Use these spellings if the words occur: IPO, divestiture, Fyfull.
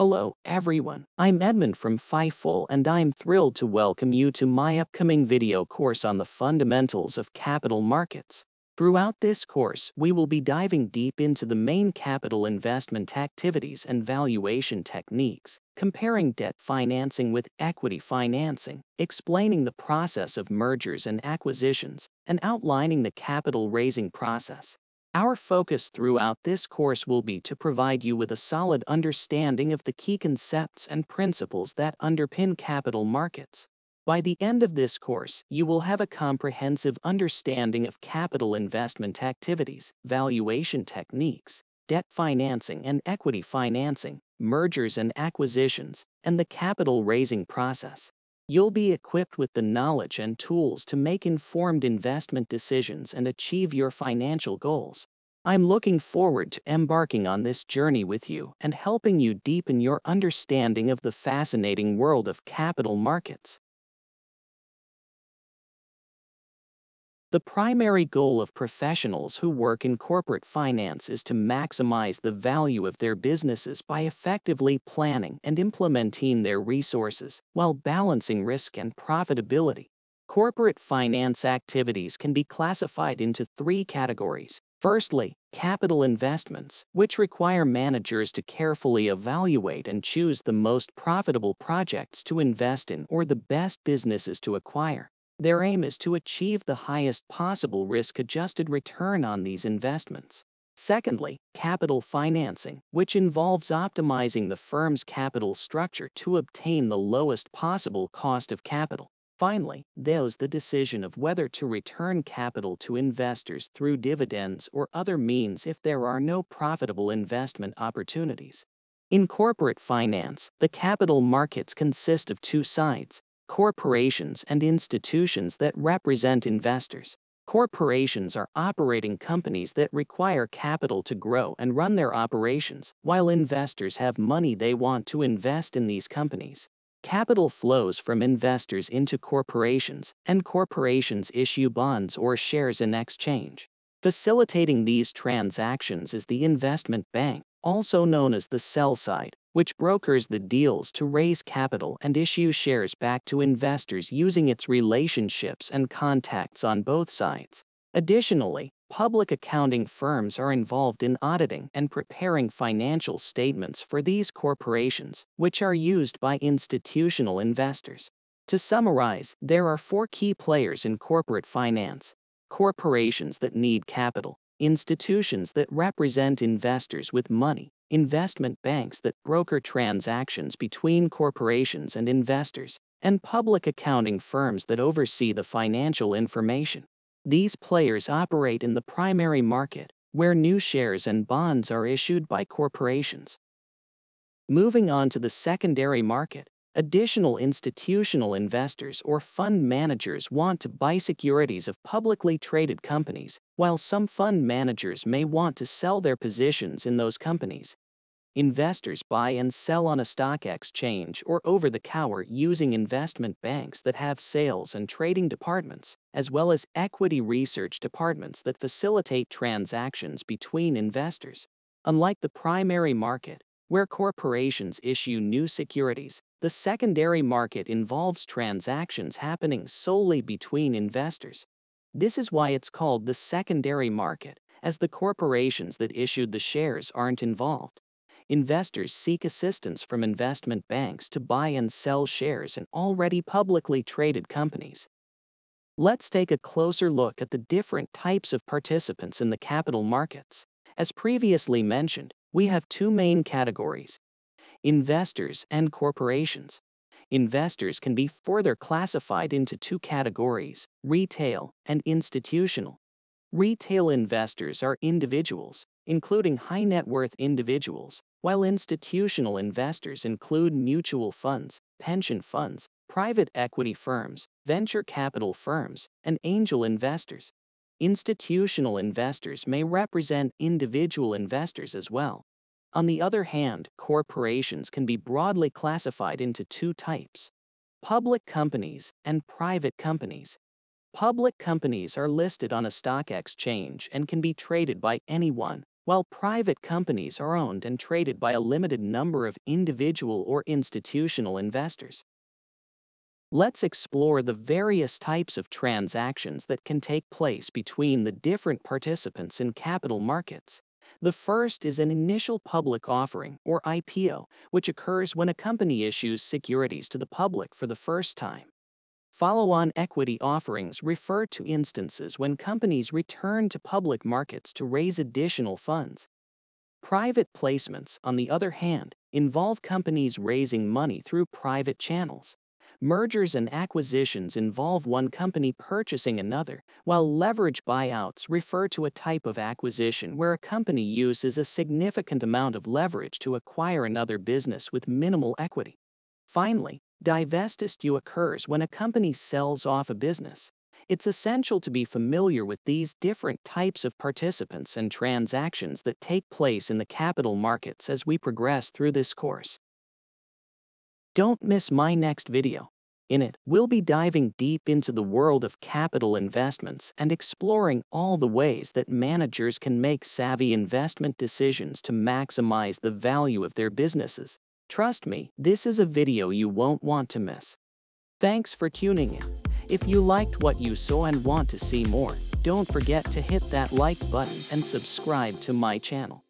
Hello, everyone. I'm Edmund from Fyfull, and I'm thrilled to welcome you to my upcoming video course on the fundamentals of capital markets. Throughout this course, we will be diving deep into the main capital investment activities and valuation techniques, comparing debt financing with equity financing, explaining the process of mergers and acquisitions, and outlining the capital raising process. Our focus throughout this course will be to provide you with a solid understanding of the key concepts and principles that underpin capital markets. By the end of this course, you will have a comprehensive understanding of capital investment activities, valuation techniques, debt financing and equity financing, mergers and acquisitions, and the capital raising process. You'll be equipped with the knowledge and tools to make informed investment decisions and achieve your financial goals. I'm looking forward to embarking on this journey with you and helping you deepen your understanding of the fascinating world of capital markets. The primary goal of professionals who work in corporate finance is to maximize the value of their businesses by effectively planning and implementing their resources while balancing risk and profitability. Corporate finance activities can be classified into three categories. Firstly, capital investments, which require managers to carefully evaluate and choose the most profitable projects to invest in or the best businesses to acquire. Their aim is to achieve the highest possible risk-adjusted return on these investments. Secondly, capital financing, which involves optimizing the firm's capital structure to obtain the lowest possible cost of capital. Finally, there's the decision of whether to return capital to investors through dividends or other means if there are no profitable investment opportunities. In corporate finance, the capital markets consist of two sides: corporations and institutions that represent investors. Corporations are operating companies that require capital to grow and run their operations, while investors have money they want to invest in these companies. Capital flows from investors into corporations, and corporations issue bonds or shares in exchange. Facilitating these transactions is the investment bank, also known as the sell side, which brokers the deals to raise capital and issue shares back to investors using its relationships and contacts on both sides. Additionally, public accounting firms are involved in auditing and preparing financial statements for these corporations, which are used by institutional investors. To summarize, there are four key players in corporate finance: corporations that need capital, institutions that represent investors with money, investment banks that broker transactions between corporations and investors, and public accounting firms that oversee the financial information. These players operate in the primary market, where new shares and bonds are issued by corporations. Moving on to the secondary market, additional institutional investors or fund managers want to buy securities of publicly traded companies, while some fund managers may want to sell their positions in those companies. Investors buy and sell on a stock exchange or over-the-counter using investment banks that have sales and trading departments, as well as equity research departments that facilitate transactions between investors. Unlike the primary market, where corporations issue new securities, the secondary market involves transactions happening solely between investors. This is why it's called the secondary market, as the corporations that issued the shares aren't involved. Investors seek assistance from investment banks to buy and sell shares in already publicly traded companies. Let's take a closer look at the different types of participants in the capital markets. As previously mentioned, we have two main categories: investors and corporations. Investors can be further classified into two categories: retail and institutional. Retail investors are individuals, including high-net-worth individuals, while institutional investors include mutual funds, pension funds, private equity firms, venture capital firms, and angel investors. Institutional investors may represent individual investors as well. On the other hand, corporations can be broadly classified into two types: public companies and private companies. Public companies are listed on a stock exchange and can be traded by anyone, While private companies are owned and traded by a limited number of individual or institutional investors. Let's explore the various types of transactions that can take place between the different participants in capital markets. The first is an initial public offering, or IPO, which occurs when a company issues securities to the public for the first time. Follow-on equity offerings refer to instances when companies return to public markets to raise additional funds. Private placements, on the other hand, involve companies raising money through private channels. Mergers and acquisitions involve one company purchasing another, while leverage buyouts refer to a type of acquisition where a company uses a significant amount of leverage to acquire another business with minimal equity. Finally, divestiture occurs when a company sells off a business. It's essential to be familiar with these different types of participants and transactions that take place in the capital markets as we progress through this course. Don't miss my next video. In it, we'll be diving deep into the world of capital investments and exploring all the ways that managers can make savvy investment decisions to maximize the value of their businesses. Trust me, this is a video you won't want to miss. Thanks for tuning in. If you liked what you saw and want to see more, don't forget to hit that like button and subscribe to my channel.